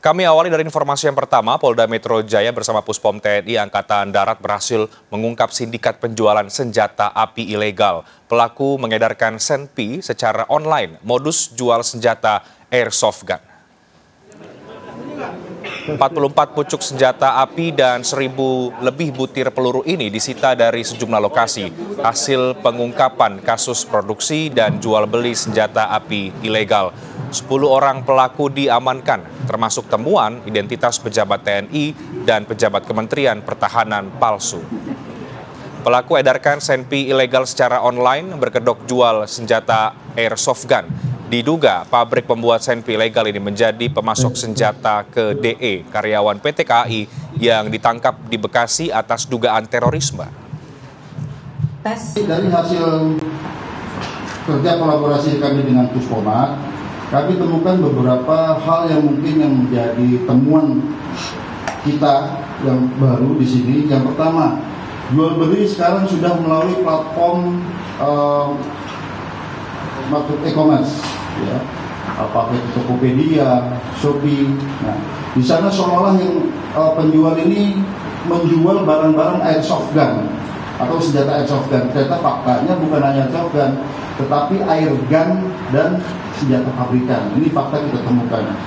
Kami awali dari informasi yang pertama, Polda Metro Jaya bersama Puspom TNI Angkatan Darat berhasil mengungkap sindikat penjualan senjata api ilegal. Pelaku mengedarkan senpi secara online, modus jual senjata airsoft gun. 44 pucuk senjata api dan 1.000 lebih butir peluru ini disita dari sejumlah lokasi. Hasil pengungkapan kasus produksi dan jual beli senjata api ilegal. 10 orang pelaku diamankan, termasuk temuan identitas pejabat TNI dan pejabat Kementerian Pertahanan palsu. Pelaku edarkan senpi ilegal secara online berkedok jual senjata airsoft gun. Diduga pabrik pembuat senpi ilegal ini menjadi pemasok senjata ke DE, karyawan PT KAI yang ditangkap di Bekasi atas dugaan terorisme. Dari hasil kerja kolaborasi kami dengan Puskomat, kami temukan beberapa hal yang mungkin yang menjadi temuan kita yang baru di sini. Yang pertama, jual beli sekarang sudah melalui platform e-commerce, ya, apakah itu Tokopedia, Shopee. Nah, di sana seolah-olah yang penjual ini menjual barang-barang airsoft gun atau senjata airsoft gun. Ternyata faktanya bukan hanya airsoft gun, tetapi air gun dan senjata pabrikan. Ini fakta kita temukan.